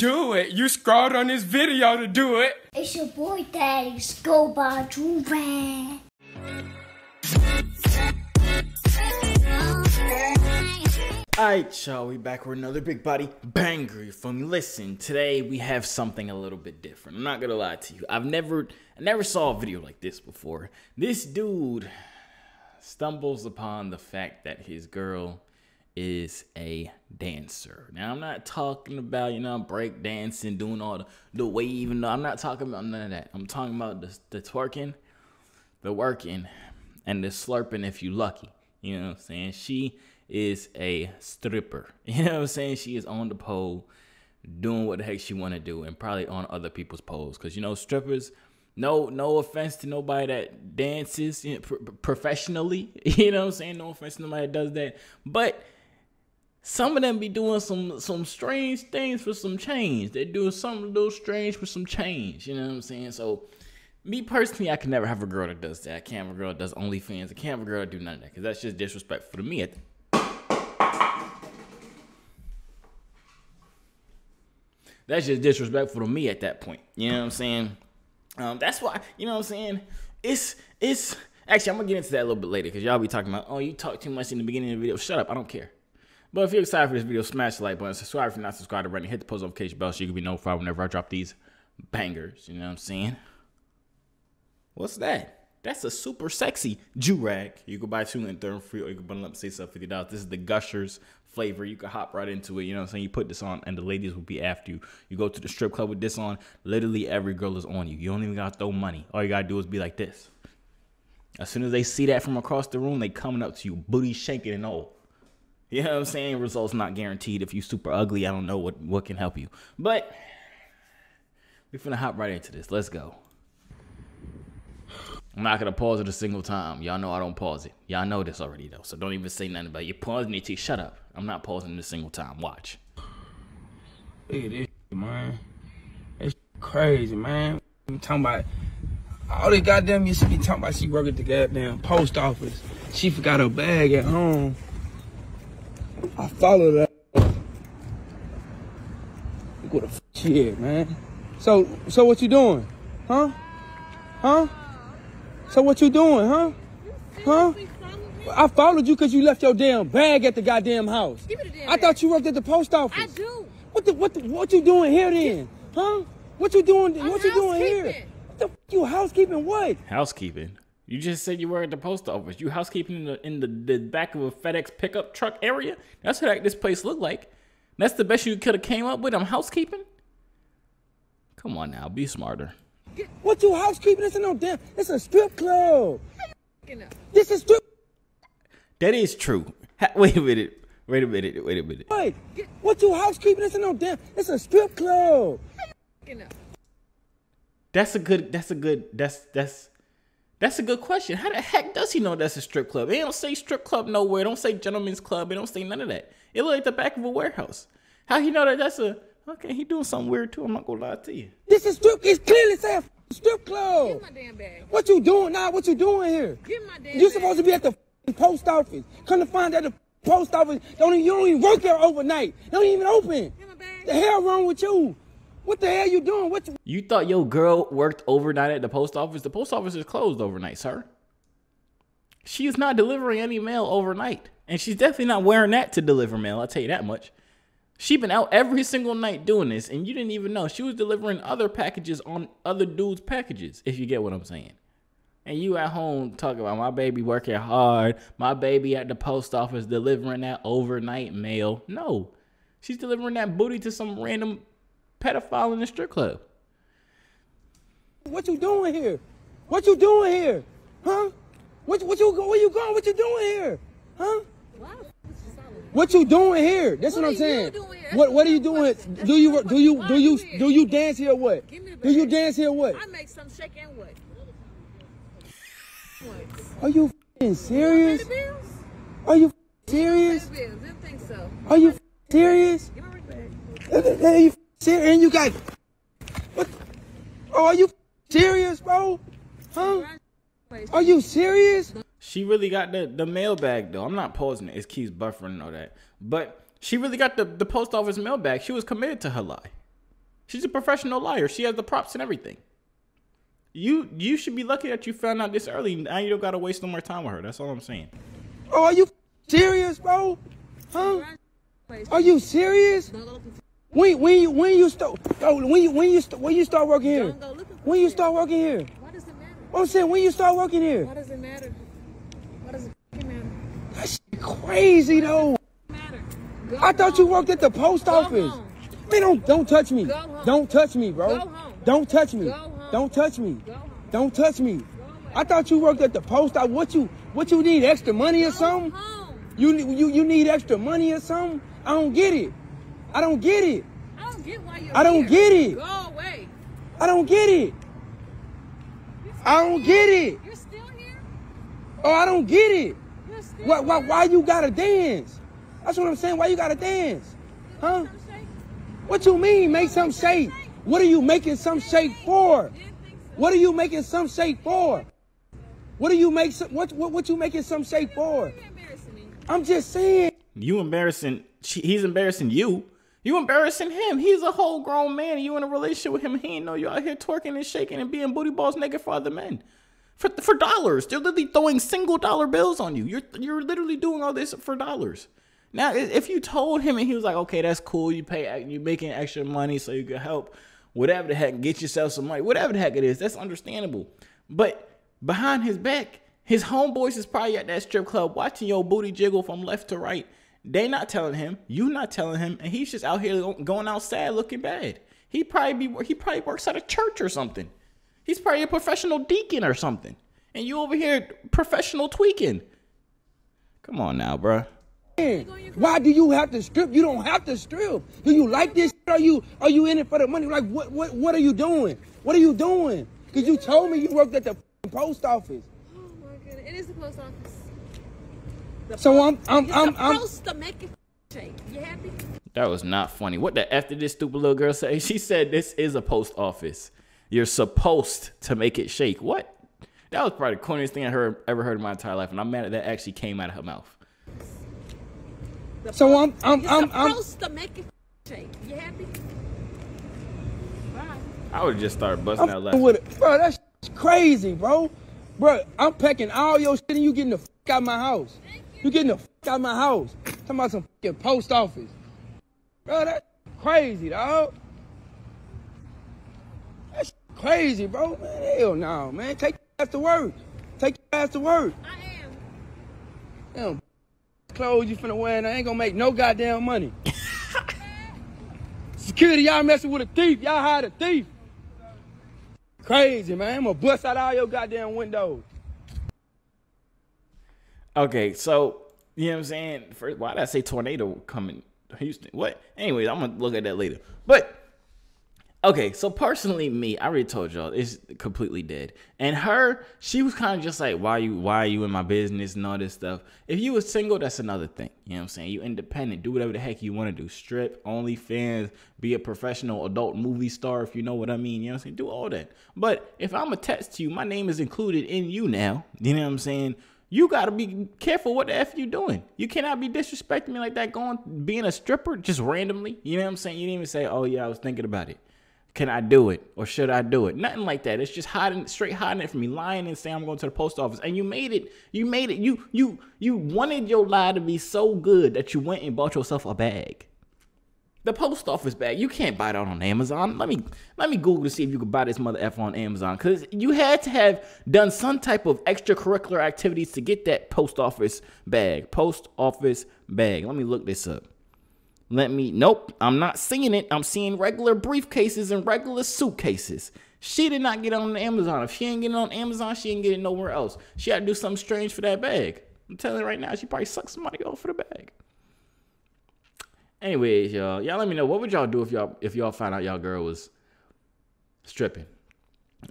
Do it. You scrawled on this video to do it. It's your boy, Daddy. Go by Joorags. Alright, y'all, we back with another big body banger from Listen. Today we have something a little bit different. I'm not gonna lie to you. I never saw a video like this before. This dude stumbles upon the fact that his girl is a dancer. Now I'm not talking about, you know, break dancing, doing all the waving. I'm not talking about none of that. I'm talking about the twerking, the working, and the slurping if you lucky. You know what I'm saying? She is a stripper. You know what I'm saying? She is on the pole doing what the heck she want to do, and probably on other people's poles. Because, you know, strippers, no offense to nobody that dances, you know, professionally. You know what I'm saying? No offense to nobody that does that. But some of them be doing some strange things for some change. They do something a little strange for some change. You know what I'm saying? So me personally, I can never have a girl that does that. I can't have a girl that does OnlyFans. I can't have a girl that do none of that, because that's just disrespectful to me. That's just disrespectful to me at that point. You know what I'm saying? That's why, you know what I'm saying? It's actually, I'm gonna get into that a little bit later, because y'all be talking about, oh, you talk too much in the beginning of the video. Shut up, I don't care. But if you're excited for this video, smash the like button, subscribe if you're not subscribed already, hit the post notification bell so you can be notified whenever I drop these bangers. You know what I'm saying? What's that? That's a super sexy Joorag. You can buy two and third free, or you can bundle up and save yourself $50. This is the Gushers flavor. You can hop right into it. You know what I'm saying? You put this on and the ladies will be after you. You go to the strip club with this on. Literally every girl is on you. You don't even gotta throw money. All you gotta do is be like this. As soon as they see that from across the room, they coming up to you, booty shaking and all. You know what I'm saying? Results not guaranteed. If you super ugly, I don't know what can help you. But we finna hop right into this. Let's go. I'm not gonna pause it a single time. Y'all know I don't pause it. Y'all know this already though, so don't even say nothing about it. You're pausing it, shut up. I'm not pausing it a single time. Watch. Look at this, man. That's crazy, man. I'm talking about all this goddamn you should be talking about. She work at the goddamn post office. She forgot her bag at home. I followed her. Look what the f she is, man. So what you doing? Huh? Huh? So what you doing, huh? Huh? I followed you because you left your damn bag at the goddamn house. Give me the damn bag. I thought you worked at the post office. I do. What you doing here then? Huh? What you doing here? What the f you housekeeping what? Housekeeping? You just said you were at the post office. You housekeeping in the back of a FedEx pickup truck area? That's what this place looked like. That's the best you could have came up with. I'm housekeeping? Come on now, be smarter. What you housekeeping? This is no damn. It's a strip club. This is strip. That is true. Wait a minute. Wait. What you housekeeping? This is no damn. It's a strip club. That's a good question. How the heck does he know that's a strip club? They don't say strip club nowhere. It don't say gentleman's club. They don't say none of that. It look like the back of a warehouse. How he know that that's a? Okay, he doing something weird too. I'm not gonna lie to you. This is strip. It's clearly saying strip club. Get my damn bag. What you doing now? What you doing here? Get my damn bag. You supposed to be at the post office. Come to find out the post office you don't even work there overnight. They don't even open. Get my bag. The hell wrong with you? What the hell you doing? What you thought your girl worked overnight at the post office? The post office is closed overnight, sir. She is not delivering any mail overnight, and she's definitely not wearing that to deliver mail. I'll tell you that much. She been out every single night doing this, and you didn't even know. She was delivering other packages on other dudes' packages, if you get what I'm saying. And you at home talking about my baby working hard, my baby at the post office delivering that overnight mail. No, she's delivering that booty to some random pedophile in the strip club. What you doing here? What you doing here? Huh? Where you going? What you doing here? Huh? What? What you doing here? That's what I'm saying. What are you doing? Do you dance here or what? Do you dance here or what? I make some shake and what? Are you f***ing serious? Are you f***ing serious? Didn't think so. Are you f***ing serious? Are you f***ing serious? And you got what? Oh, are you f***ing serious, bro? Huh? Are you serious? She really got the mail bag though. I'm not pausing it. It keeps buffering and all that. But she really got the post office mail bag. She was committed to her lie. She's a professional liar. She has the props and everything. You should be lucky that you found out this early. Now you don't gotta waste no more time with her. That's all I'm saying. Oh, are you serious, bro? Huh? Are you serious? When you start working here? When you start working here? Why does it matter? I'm saying when you start working here. Why does it matter? Why does it matter? That shit crazy though. I thought you worked at the post office. Man, don't touch me. Don't touch me, bro. Don't touch me. Don't touch me. Don't touch me. I thought you worked at the post office. What you need, extra money or something? You need extra money or something? I don't get it. I don't get it. I don't get why you're here. Go away. I don't get it. I don't get it. You're still here? Oh, I don't get it. You're still why you gotta dance? That's what I'm saying. Why you gotta dance? Huh? What you mean make some shake? What are you making some shake for? What are you making some shake for? What are you make some, what you making some shake for? I'm just saying. You embarrassing. He's embarrassing you. You embarrassing him. He's a whole grown man. And you in a relationship with him. He ain't know you out here twerking and shaking and being booty balls naked for other men. For dollars. They're literally throwing single dollar bills on you. You're literally doing all this for dollars. Now, if you told him and he was like, okay, that's cool. You're making extra money so you can help. Whatever the heck. Get yourself some money. Whatever the heck it is. That's understandable. But behind his back, his homeboys is probably at that strip club watching your booty jiggle from left to right. They not telling him, you not telling him, and he's just out here going outside looking bad. He probably works at a church or something. He's probably a professional deacon or something. And you over here professional tweaking. Come on now, bro. Why do you have to strip? You don't have to strip. Do you like this? Are you in it for the money? Like what are you doing? What are you doing? Because you told me you worked at the post office. Oh my goodness, it is the post office. So I'm supposed to make it shake. You happy? That was not funny. What the F did this stupid little girl say? She said this is a post office. You're supposed to make it shake. What? That was probably the corniest thing I ever heard in my entire life, and I'm mad that actually came out of her mouth. So I'm supposed to make it shake. You happy? Bye. I would just start busting out laughing. Bro, that's crazy, bro. Bro, I'm packing all your shit, and you getting the f out of my house. You getting the f out of my house. Talking about some f***ing post office. Bro, that's crazy, dog. That's crazy, bro. Man, hell no, man. Take your ass to work. Take your ass to work. I am. Damn clothes you finna wear, and I ain't gonna make no goddamn money. Security, y'all messing with a thief. Y'all hired a thief. Crazy, man. I'm gonna bust out all your goddamn windows. Okay, so, you know what I'm saying? First, why did I say tornado coming to Houston? What? Anyways, I'm going to look at that later. But, okay, so personally, me, I already told y'all, it's completely dead. And her, she was kind of just like, why are you in my business and all this stuff? If you were single, that's another thing. You know what I'm saying? You independent. Do whatever the heck you want to do. Strip, OnlyFans, be a professional adult movie star, if you know what I mean. You know what I'm saying? Do all that. But if I'm attached to you, my name is included in you now. You know what I'm saying? You got to be careful what the F you doing. You cannot be disrespecting me like that, being a stripper just randomly. You know what I'm saying? You didn't even say, oh, yeah, I was thinking about it. Can I do it? Or should I do it? Nothing like that. It's just hiding, straight hiding it from me, lying and saying I'm going to the post office. And you made it. You made it. You wanted your lie to be so good that you went and bought yourself a bag. The post office bag. You can't buy that on Amazon. Let me Google to see if you could buy this mother F on Amazon. Because you had to have done some type of extracurricular activities to get that post office bag. Post office bag. Let me look this up. Nope, I'm not seeing it. I'm seeing regular briefcases and regular suitcases. She did not get on Amazon. If she ain't getting on Amazon, she ain't getting nowhere else. She had to do something strange for that bag. I'm telling you right now, she probably sucked somebody off for the bag. Anyways, y'all let me know, what would y'all do if y'all found out y'all girl was stripping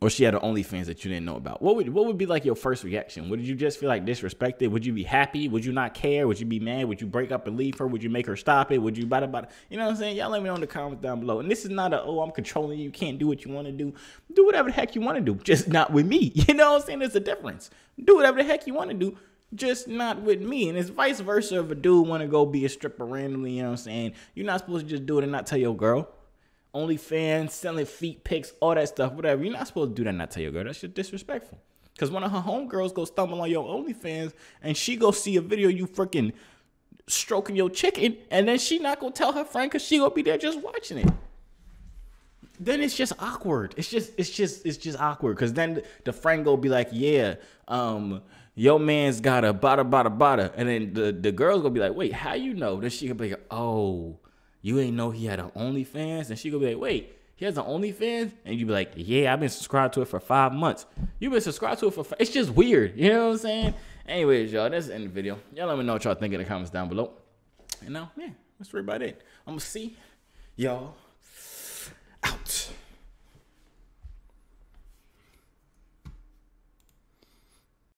or she had an OnlyFans that you didn't know about? What would be like your first reaction? Would you just feel like disrespected? Would you be happy? Would you not care? Would you be mad? Would you break up and leave her? Would you make her stop it? Would you bada? You know what I'm saying? Y'all let me know in the comments down below. And this is not a, oh, I'm controlling you. You can't do what you want to do. Do whatever the heck you want to do. Just not with me. You know what I'm saying? There's a difference. Do whatever the heck you want to do. Just not with me. And it's vice versa if a dude want to go be a stripper randomly, you know what I'm saying? You're not supposed to just do it and not tell your girl. OnlyFans, selling feet pics, all that stuff, whatever. You're not supposed to do that and not tell your girl. That shit disrespectful. Because one of her homegirls go stumble on your OnlyFans and she go see a video you freaking stroking your chicken, and then she not gonna tell her friend because she gonna be there just watching it. Then it's just awkward. It's just awkward. Because then the friend go be like, yeah, your man's got a bada, bada, bada. And then the girl's gonna be like, wait, how you know? Then she gonna be like, oh, you ain't know he had an OnlyFans? And she gonna be like, wait, he has an OnlyFans? And you be like, yeah, I've been subscribed to it for 5 months. You've been subscribed to it for five. It's just weird. You know what I'm saying? Anyways, y'all, that's the end of the video. Y'all let me know what y'all think in the comments down below. And now, yeah, that's right about it. I'm gonna see y'all out.